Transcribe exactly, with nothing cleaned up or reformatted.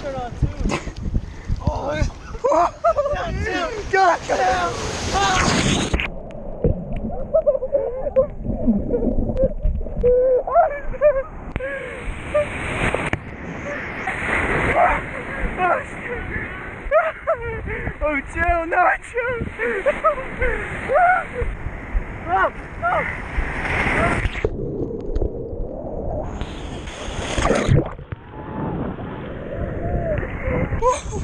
shirt on too. Oh, down, down. God, down.